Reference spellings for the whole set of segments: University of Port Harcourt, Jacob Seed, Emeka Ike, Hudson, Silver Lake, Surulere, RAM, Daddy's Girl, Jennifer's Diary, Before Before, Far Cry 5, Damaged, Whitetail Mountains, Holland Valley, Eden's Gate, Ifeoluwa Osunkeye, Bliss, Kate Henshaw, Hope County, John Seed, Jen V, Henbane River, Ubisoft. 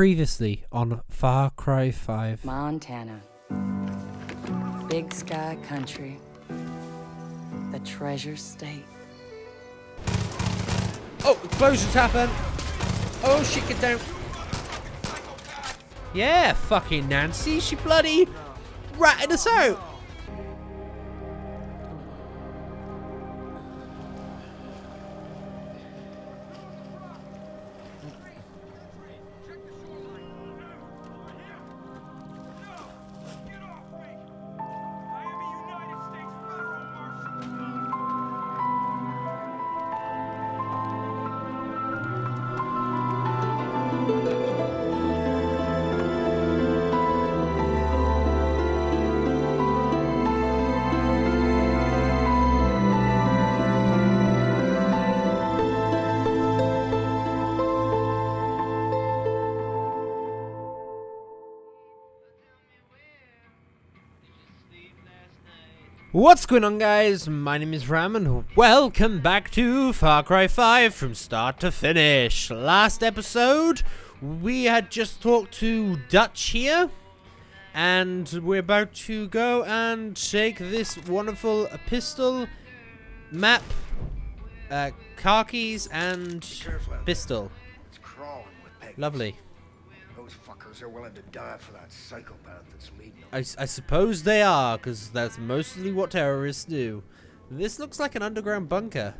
Previously on Far Cry 5. Montana. Big Sky Country. The Treasure State. Oh, explosions happen. Oh, shit, get down. Yeah, fucking Nancy. She bloody ratted us out. What's going on, guys? My name is RAM and welcome back to Far Cry 5 from start to finish. Last episode, we had just talked to Dutch here, and we're about to go and take this wonderful pistol, map, car keys, and pistol. Lovely. Those fuckers are willing to die for that psychopath that's leading them. I suppose they are, because that's mostly what terrorists do. This looks like an underground bunker.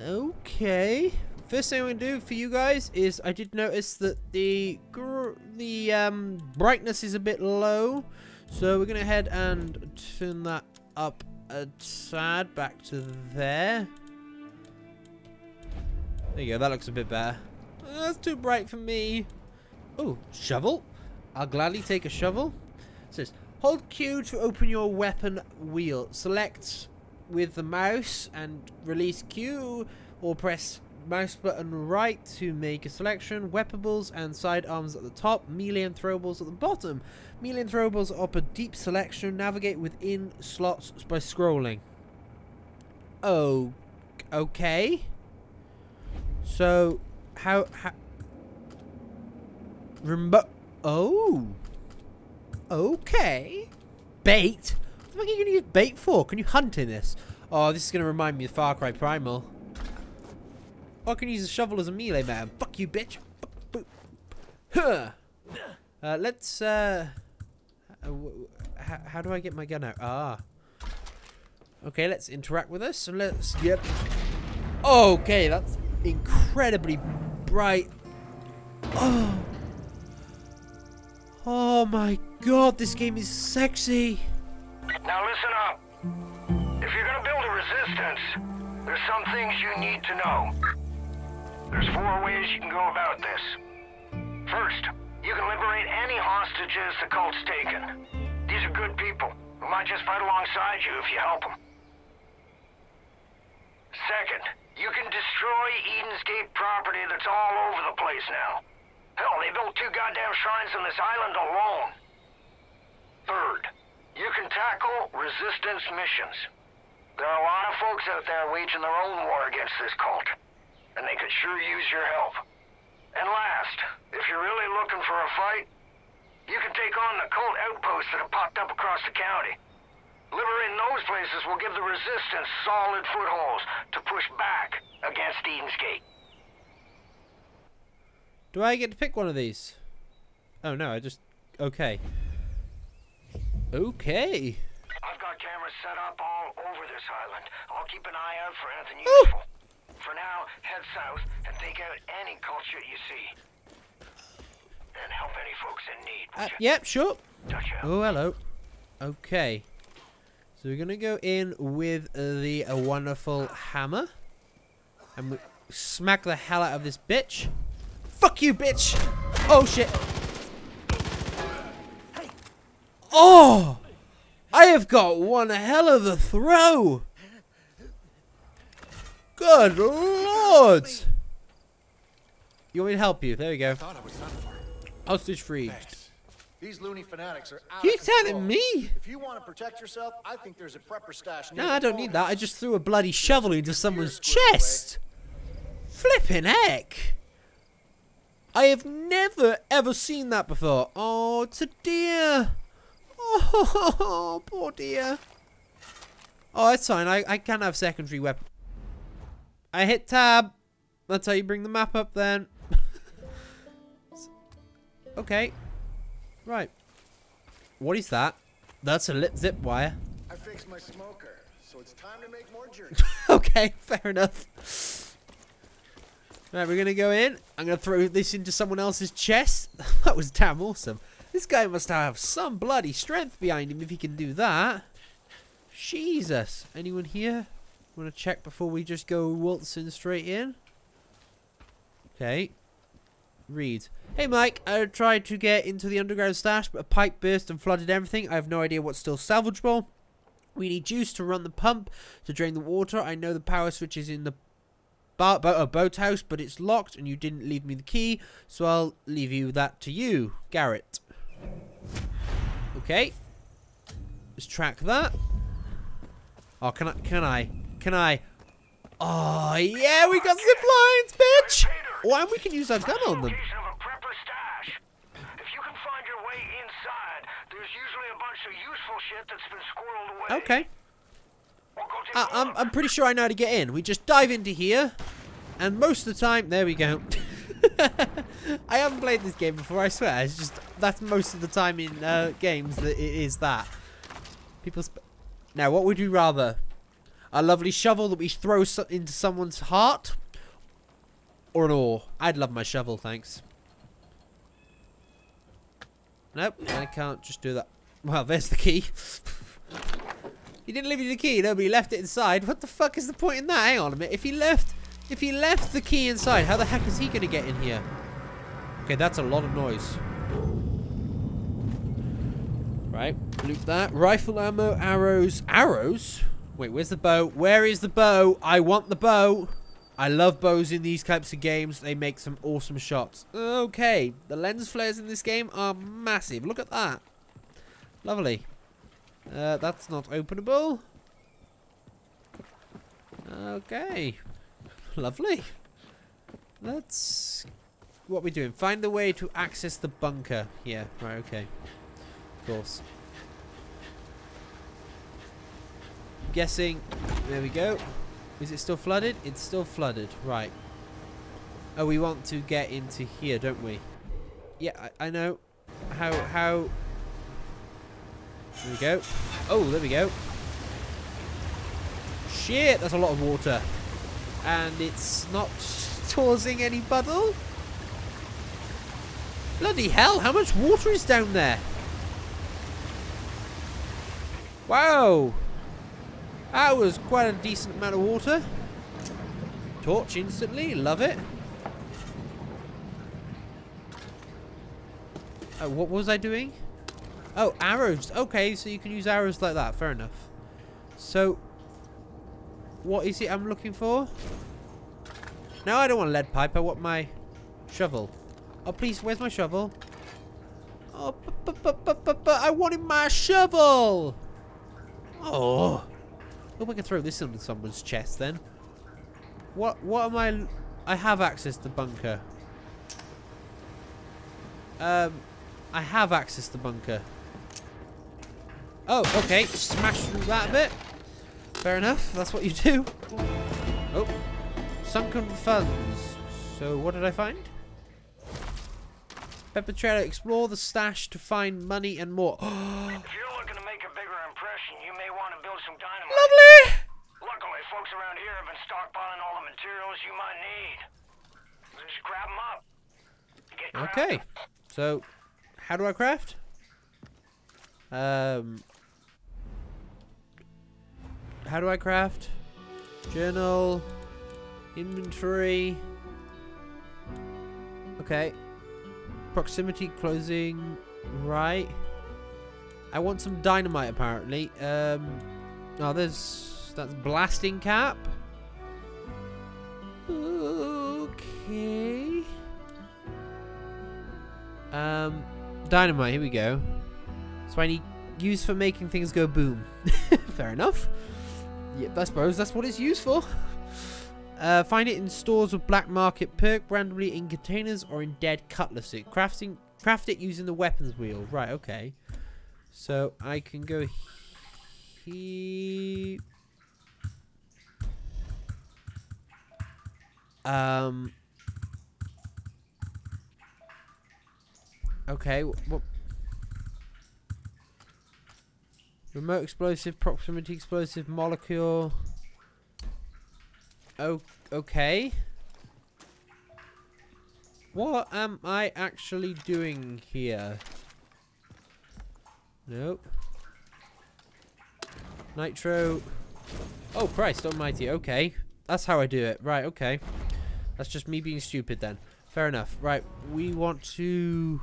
Okay. First thing I'm going to do for you guys is I did notice that the brightness is a bit low. So we're going to head and turn that up a tad back to there. There you go. That looks a bit better. That's too bright for me. Oh, shovel. I'll gladly take a shovel. It says, hold Q to open your weapon wheel. Select with the mouse and release Q, or press mouse button right to make a selection. Weapables and sidearms at the top. Melee and throwables at the bottom. Melee and throwables are per deep selection. Navigate within slots by scrolling. Oh, okay. So... How remote? Oh, okay. Bait? What the fuck are you gonna use bait for? Can you hunt in this? Oh, this is gonna remind me of Far Cry Primal. Oh, I can use a shovel as a melee man. Fuck you, bitch. Huh. Let's. How do I get my gun out? Ah. Okay, let's interact with this. So let's get. Okay, that's incredibly bright. Oh. Oh my god, this game is sexy. Now listen up. If you're gonna build a resistance, there's some things you need to know. There's 4 ways you can go about this. First, you can liberate any hostages the cult's taken. These are good people who might just fight alongside you if you help them. Second, you can destroy Eden's Gate property that's all over the place now. Hell, they built 2 goddamn shrines on this island alone. Third, you can tackle resistance missions. There are a lot of folks out there waging their own war against this cult, and they could sure use your help. And last, if you're really looking for a fight, you can take on the cult outposts that have popped up across the county. Liberating those places will give the resistance solid footholds to push back against Eden's Gate. Do I get to pick one of these? Oh no, I just... Okay. Okay. I've got cameras set up all over this island. I'll keep an eye out for anything useful. Ooh. For now, head south and take out any culture you see. And help any folks in need, will you? Yep, sure. Oh, hello. Okay. So we're going to go in with the wonderful hammer. And we smack the hell out of this bitch. Fuck you, bitch. Oh, shit. Oh! I have got one hell of a throw. Good lord. You want me to help you? There we go. Hostage free. These loony fanatics are out. You telling me? If you want to protect yourself, I think there's a prepper stash near. No, I don't need that. I just threw a bloody shovel into someone's chest. Flipping heck. I have never ever seen that before. Oh, it's a deer. Oh, poor deer. Oh, that's fine. I can have secondary weapon. I hit tab. That's how you bring the map up then. Okay. Right. What is that? That's a lit zip wire. I fixed my smoker, so it's time to make more jerky. Okay, fair enough. Right, we're gonna go in. I'm gonna throw this into someone else's chest. That was damn awesome. This guy must have some bloody strength behind him if he can do that. Jesus. Anyone here? Wanna check before we just go waltzing straight in? Okay. Read. Hey Mike, I tried to get into the underground stash, but a pipe burst and flooded everything. I have no idea what's still salvageable. We need juice to run the pump to drain the water. I know the power switch is in the boathouse, but it's locked and you didn't leave me the key, so I'll leave you that to you, Garrett. Okay. Let's track that. Oh, can I? Oh, yeah, we got zip lines, bitch! Oh, and we can use our gun on them. Okay. I'm pretty sure I know how to get in. We just dive into here, and most of the time, there we go. I haven't played this game before, I swear. It's just that's most of the time in games that it is that. People. Now, what would you rather? A lovely shovel that we throw into someone's heart, or an oar? I'd love my shovel, thanks. Nope, I can't just do that. Well, there's the key. He didn't leave you the key, nobody left it inside. What the fuck is the point in that? Hang on a minute. If he left the key inside, how the heck is he gonna get in here? Okay, that's a lot of noise. Right, loot that. Rifle ammo, arrows. Arrows? Wait, where's the bow? Where is the bow? I want the bow. I love bows in these types of games. They make some awesome shots. Okay, the lens flares in this game are massive. Look at that. Lovely. That's not openable. Okay. Lovely. That's what we're doing. Find the way to access the bunker. Yeah, right, okay. Of course. I'm guessing. There we go. Is it still flooded? It's still flooded. Right. Oh, we want to get into here, don't we? Yeah, I know. How... There we go. Oh, there we go. Shit, that's a lot of water. And it's not causing any puddle. Bloody hell, how much water is down there? Wow. That was quite a decent amount of water. Torch instantly, love it. Oh, what was I doing? Oh, arrows. Okay, so you can use arrows like that. Fair enough. So, what is it I'm looking for? No, I don't want a lead pipe. I want my shovel. Oh, please, where's my shovel? Oh, but I wanted my shovel! Oh... I hope I can throw this into someone's chest then. What am I... I have access to the bunker. I have access to the bunker. Oh, okay. Smash through that a bit. Fair enough. That's what you do. Oh. Sunken funds. So, what did I find? Pepper trailer. Explore the stash to find money and more. Luckily, folks around here have been stockpiling all the materials you might need. So just grab them up. Okay. So, how do I craft? How do I craft? Journal. Inventory. Okay. Proximity closing. Right. I want some dynamite, apparently. Oh, that's blasting cap. Okay. Dynamite, here we go. So I need use for making things go boom. Fair enough. Yep, I suppose that's what it's used for. Find it in stores with black market perk, randomly in containers or in dead cutlass. Craft it using the weapons wheel. Right, okay. So I can go here. Okay, what? Remote explosive, proximity explosive, molecule. Oh, okay. What am I actually doing here? Nope. Nitro. Oh, Christ almighty. Okay. That's how I do it. Right, okay. That's just me being stupid then. Fair enough. Right, we want to...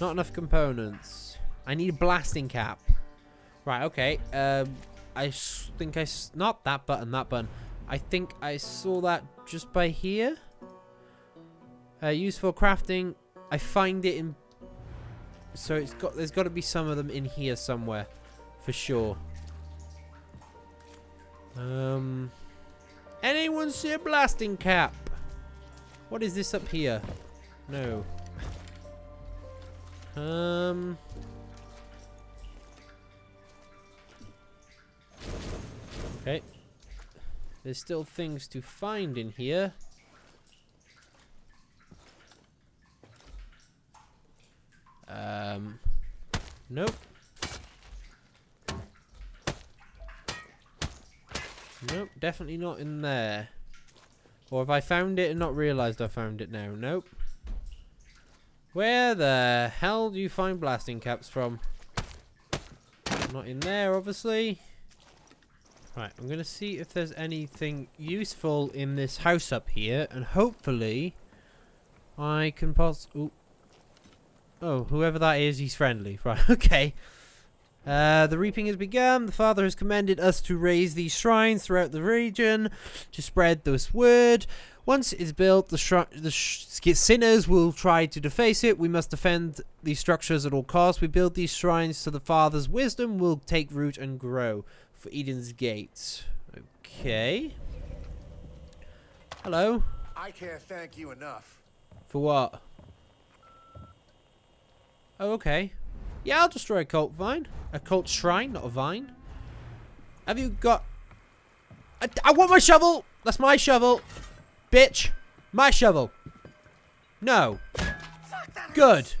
Not enough components. I need a blasting cap. Right, okay. I think I... Not that button, that button. I think I saw that just by here. Used for crafting. I find it in... So it's got... There's got to be some of them in here somewhere. For sure. Anyone see a blasting cap? What is this up here? No. Okay. There's still things to find in here. Nope. Nope, definitely not in there. Or have I found it and not realized I found it now? Nope. Where the hell do you find blasting caps from? Not in there, obviously. Right, I'm going to see if there's anything useful in this house up here. And hopefully, I can pass... Ooh. Oh, whoever that is, he's friendly. Right, okay. The reaping has begun. The Father has commanded us to raise these shrines throughout the region to spread this word. Once it's built, the sinners will try to deface it. We must defend these structures at all costs. We build these shrines so the Father's wisdom will take root and grow. For Eden's Gate. Okay. Hello. I can't thank you enough. For what? Oh, okay. Yeah, I'll destroy a cult vine. A cult shrine, not a vine. Have you got... I want my shovel! That's my shovel! Bitch, my shovel. No. Good.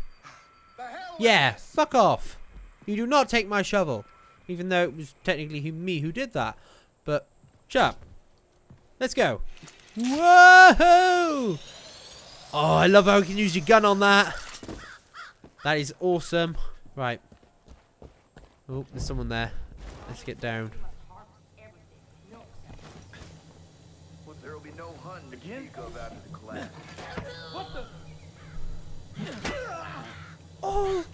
Yeah, fuck off. You do not take my shovel. Even though it was technically me who did that. But, shut up. Let's go. Whoa! Oh, I love how you can use your gun on that. That is awesome. Right. Oh, there's someone there. Let's get down. Again? What the? Oh!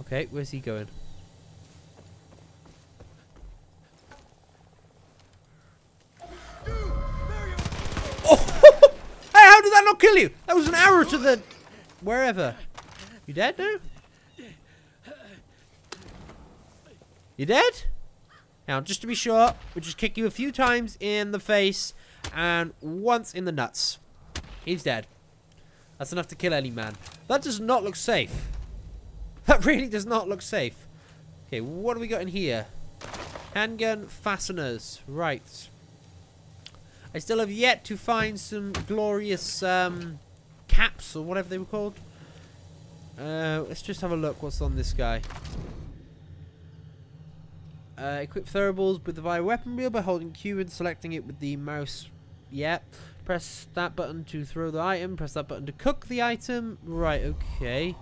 Okay, where's he going? Dude, there you... Oh! Hey, how did that not kill you? That was an arrow to the... Wherever. You dead now? You dead? Now, just to be sure, we'll just kick you a few times in the face and once in the nuts. He's dead. That's enough to kill any man. That does not look safe. That really does not look safe. Okay, what do we got in here? Handgun fasteners. Right. I still have yet to find some glorious caps or whatever they were called. Let's just have a look what's on this guy. Equip throwables with the via weapon wheel by holding Q and selecting it with the mouse. Yeah. Press that button to throw the item. Press that button to cook the item. Right, okay.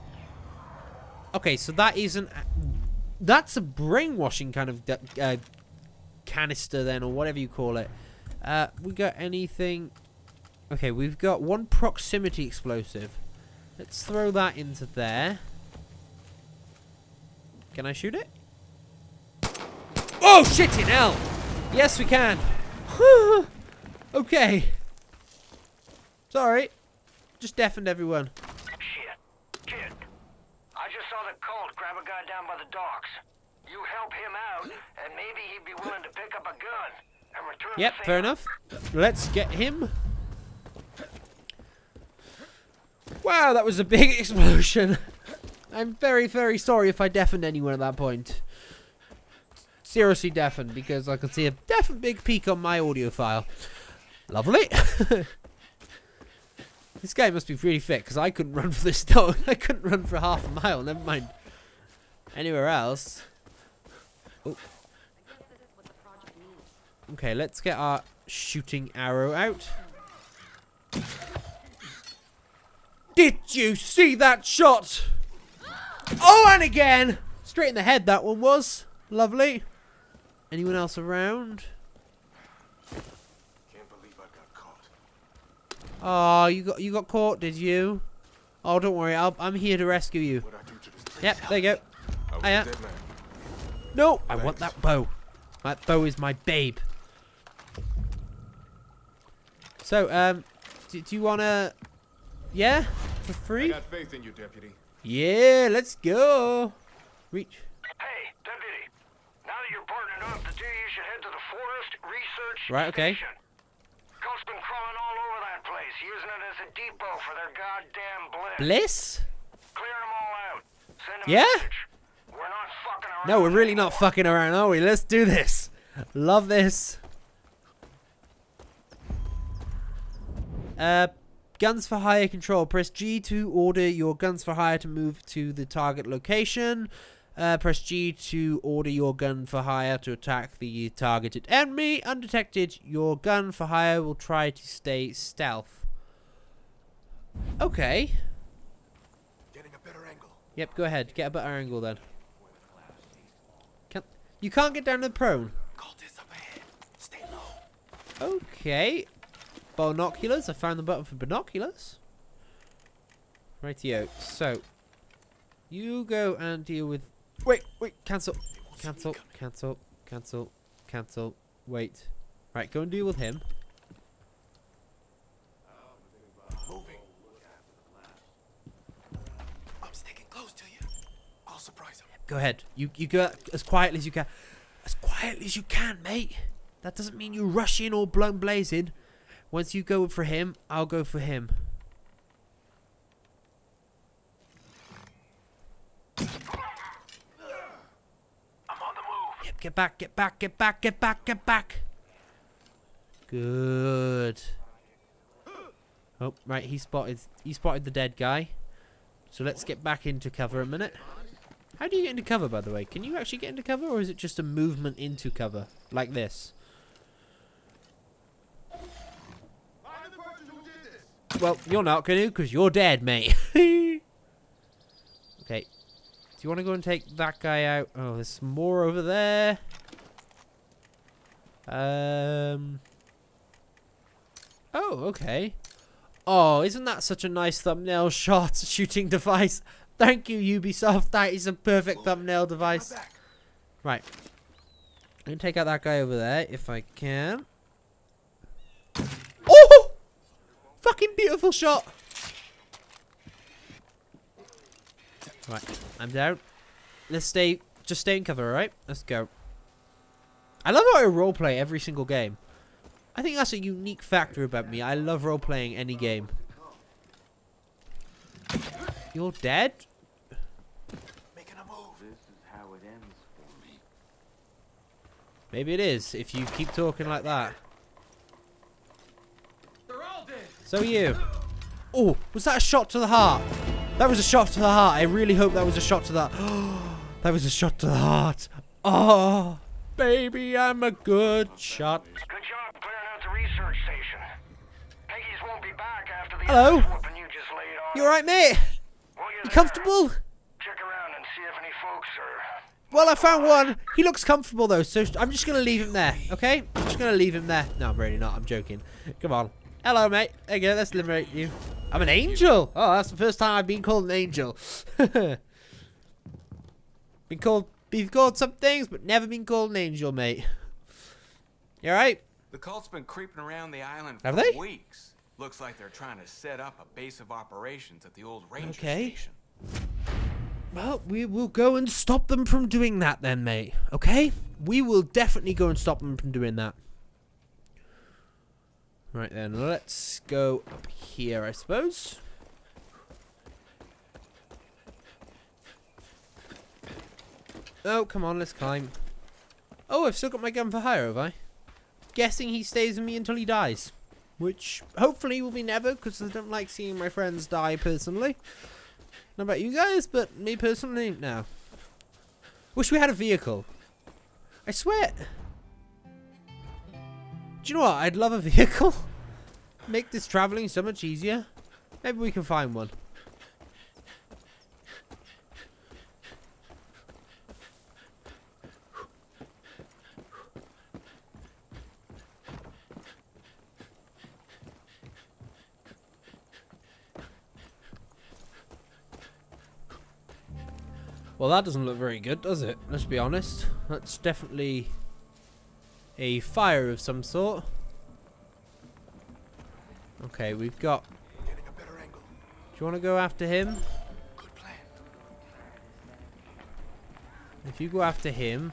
Okay, so that isn't... That's a brainwashing kind of canister then, or whatever you call it. We got anything... Okay, we've got one proximity explosive. Let's throw that into there. Can I shoot it? Oh, shitting hell! Yes, we can. Okay. Sorry. Just deafened everyone. docks. You help him out, and maybe he'd be willing to pick up a gun and return. Yep, fair enough. Let's get him. Wow, that was a big explosion. I'm very, very sorry if I deafened anyone at that point. Seriously deafened, because I can see a deafened big peak on my audio file. Lovely. This guy must be really fit, because I couldn't run for this dog. I couldn't run for half a mile, never mind anywhere else. Oh. Okay, let's get our shooting arrow out. Did you see that shot? Oh, and again! Straight in the head that one was. Lovely. Anyone else around? Can't believe I got caught. Oh, you got caught, did you? Oh, don't worry. I'm here to rescue you. Yep, there you go. Hiya. No, thanks. I want that bow. That bow is my babe. So, do you wanna? Yeah, for free. I got faith in you, deputy. Yeah, let's go. Reach. Hey, deputy. Now that you're partnered up, the two of you should head to the forest research station. Ghosts been crawling all over that place, using it as a depot for their goddamn Bliss. Clear them all out. Send them a message. We're not fucking around. No, we're really not fucking around, are we? Let's do this. Love this. Guns for hire control. Press G to order your guns for hire to move to the target location. Press G to order your gun for hire to attack the targeted enemy. Undetected, your gun for hire will try to stay stealth. Okay. Getting a better angle. Yep, go ahead. Get a better angle then. You can't get down to the prone. Stay low. Okay. Binoculars. I found the button for binoculars. Rightio. So, you go and deal with. Wait. Cancel. Wait. Right. Go and deal with him. Moving. I'm sticking close to you. I'll surprise him. Go ahead. You go as quietly as you can. As quietly as you can, mate. That doesn't mean you rush in all blown blazing. Once you go for him, I'll go for him. I'm on the move. Yep, get back. Good. Oh, right, he spotted the dead guy. So let's get back into cover a minute. How do you get into cover, by the way? Can you actually get into cover, or is it just a movement into cover like this? Well, you're not going to, because you're dead, mate. Okay. Do you want to go and take that guy out? Oh, there's more over there. Oh, okay. Oh, isn't that such a nice thumbnail shot shooting device? Thank you, Ubisoft. That is a perfect thumbnail device. Right. I'm going to take out that guy over there, if I can. Oh! Fucking beautiful shot. Right, I'm down. Let's just stay in cover, alright? Let's go. I love how I roleplay every single game. I think that's a unique factor about me. I love roleplaying any game. You're dead? Making a move. This is how it ends for me. Maybe it is, if you keep talking like that. So you. Oh, was that a shot to the heart? That was a shot to the heart. I really hope that was a shot to the heart. That was a shot to the heart. Oh, baby, I'm a good shot. Good job clearing out the research station. Peggy's won't be back after the whooping you just laid on. You alright, mate? You comfortable? Check around and see if any folks are... Well, I found one. He looks comfortable, though, so I'm just going to leave him there, okay? I'm just going to leave him there. No, I'm really not. I'm joking. Come on. Hello, mate. There you go. Let's liberate you. I'm an angel. Oh, that's the first time I've been called an angel. Been called some things, but never been called an angel, mate. You all right? The cult's been creeping around the island for weeks. Looks like they're trying to set up a base of operations at the old ranger station. Well, we will go and stop them from doing that then, mate. Okay? We will definitely go and stop them from doing that. Right then, let's go up here, I suppose. Oh, come on, let's climb. Oh, I've still got my gun for hire, have I? Guessing he stays with me until he dies. Which, hopefully, will be never, because I don't like seeing my friends die personally. Not about you guys, but me personally, no. Wish we had a vehicle. I swear. Do you know what? I'd love a vehicle. Make this traveling so much easier. Maybe we can find one. Well, that doesn't look very good, does it? Let's be honest. That's definitely a fire of some sort. Okay, we've got... Getting a better angle. Do you want to go after him? Good plan. If you go after him,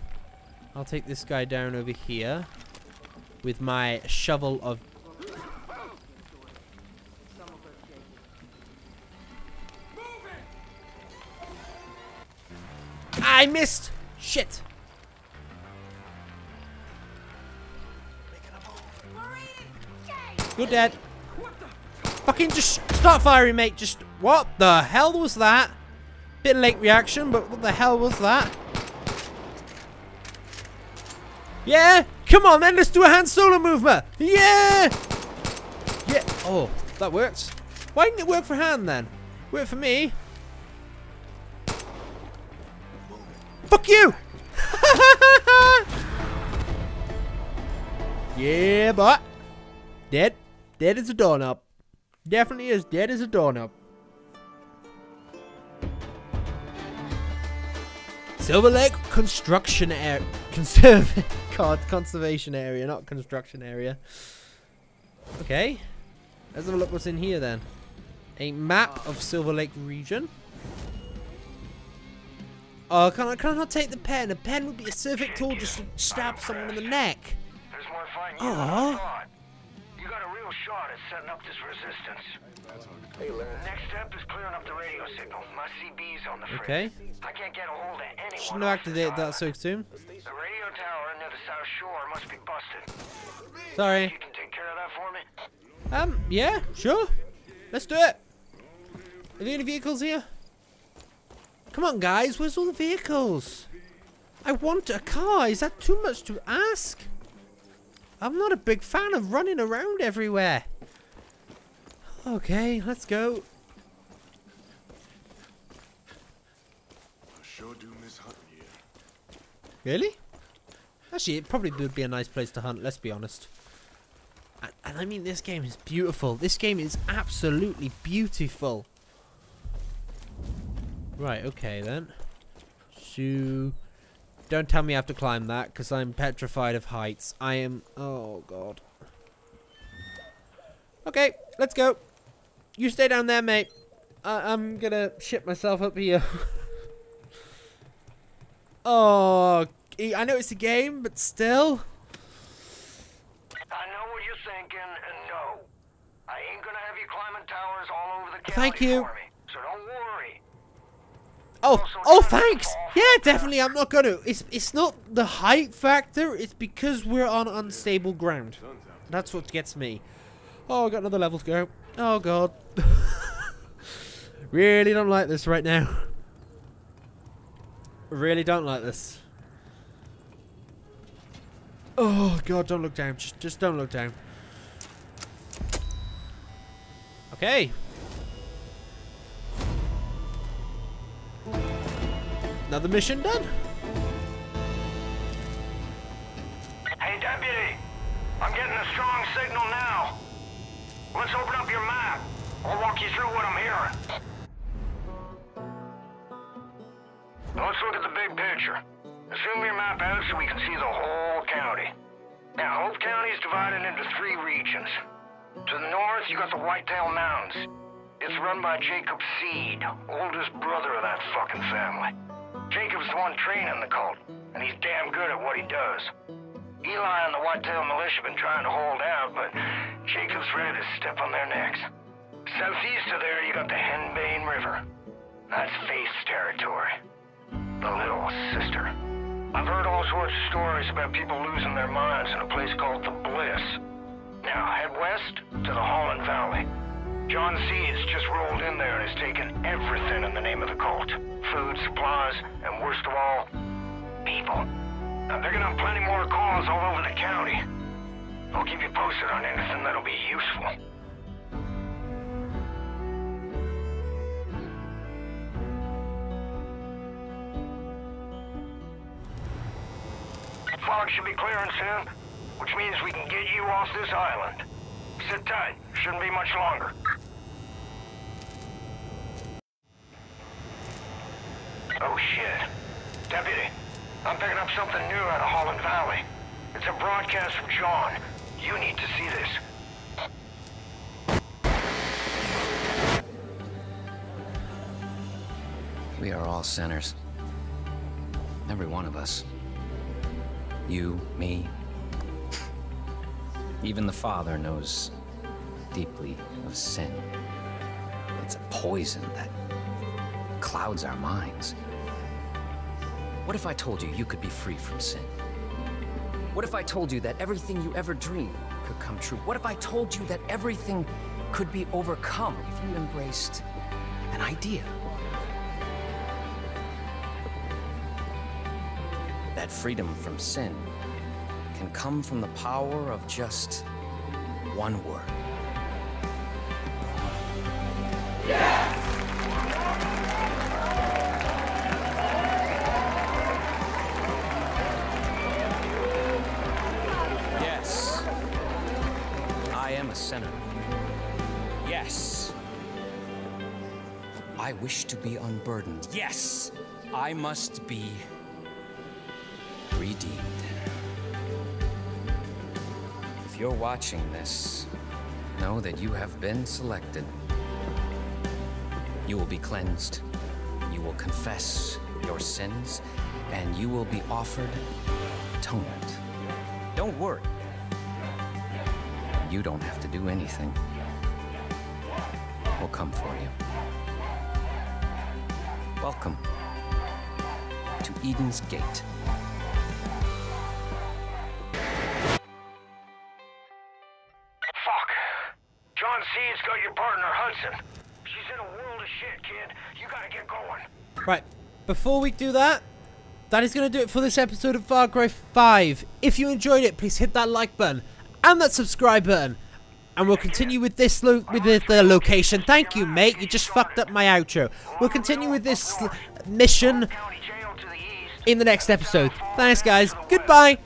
I'll take this guy down over here with my shovel of... I missed! Shit! You're dead. Fucking just start firing, mate. Just what the hell was that? Bit late reaction, but what the hell was that? Yeah! Come on, then. Let's do a hand solo movement. Yeah! Yeah. Oh, that works. Why didn't it work for hand then? Work for me. Fuck you! Yeah, but dead. Dead as a doorknob. Definitely is dead as a doorknob. Silver Lake construction area. Conservation area, not construction area. Okay. Let's have a look what's in here then. A map of Silver Lake region. Oh, can I not take the pen? A pen would be a perfect tool just to stab someone in the neck. There's more fighting you thought. You got a real shot at setting up this resistance. Hey, next step is clearing up the radio signal. My CB's on the fridge. Okay. I can't get a hold of anyone. Shouldn't have activated that so soon. The radio tower near the south shore must be busted. Sorry. You can take care of that for me? Yeah, sure. Let's do it. Are there any vehicles here? Come on, guys. Where's all the vehicles? I want a car. Is that too much to ask? I'm not a big fan of running around everywhere. Okay, let's go. I sure do miss hunting here. Really? Actually, it probably would be a nice place to hunt, let's be honest. And I mean, this game is beautiful. This game is absolutely beautiful. Right, okay then. So, don't tell me I have to climb that, because I'm petrified of heights. I am... Oh, God. Okay, let's go. You stay down there, mate. I'm gonna shit myself up here. Oh, I know it's a game, but still. I know what you're thinking, and no. I ain't gonna have you climbing towers all over the county. Thank you. For me. Oh, thanks. Yeah, definitely. I'm not gonna. It's not the height factor. It's because we're on unstable ground. That's what gets me. Oh, I got another level to go. Oh God. Really don't like this right now. Really don't like this. Oh God, don't look down. Just don't look down. Okay. Another mission done. Hey, Deputy. I'm getting a strong signal now. Let's open up your map. I'll walk you through what I'm hearing. Now let's look at the big picture. Zoom your map out so we can see the whole county. Now, Hope County is divided into 3 regions. To the north, you got the Whitetail Mountains. It's run by Jacob Seed, oldest brother of that fucking family. Jacob's the one training the cult, and he's damn good at what he does. Eli and the Whitetail Militia have been trying to hold out, but Jacob's ready to step on their necks. Southeast of there, you got the Henbane River. That's Faith's territory. The Little Sister. I've heard all sorts of stories about people losing their minds in a place called the Bliss. Now, head west to the Holland Valley. John Seed's just rolled in there and has taken everything in the name of the cult. Food, supplies, and worst of all, people. I'm picking up plenty more calls all over the county. I'll keep you posted on anything that'll be useful. Fog should be clearing soon, which means we can get you off this island. Sit tight. Shouldn't be much longer. Oh, shit. Deputy, I'm picking up something new out of Holland Valley. It's a broadcast from John. You need to see this. We are all sinners. Every one of us. You, me. Even the Father knows deeply of sin. It's a poison that clouds our minds. What if I told you you could be free from sin? What if I told you that everything you ever dreamed could come true? What if I told you that everything could be overcome if you embraced an idea? That freedom from sin can come from the power of just one word. Yes! Yes, I am a sinner. Yes, I wish to be unburdened. Yes, I must be redeemed. If you're watching this, know that you have been selected. You will be cleansed, you will confess your sins, and you will be offered atonement. Don't worry. You don't have to do anything. We'll come for you. Welcome to Eden's Gate. Seed's got your partner, Hudson. She's in a world of shit, kid. You gotta get going. Right. Before we do that, that is gonna do it for this episode of Far Cry 5. If you enjoyed it, please hit that like button and that subscribe button. And we'll continue with this location. Thank you, mate. You just fucked up my outro. We'll continue with this mission in the next episode. Thanks, guys. Goodbye.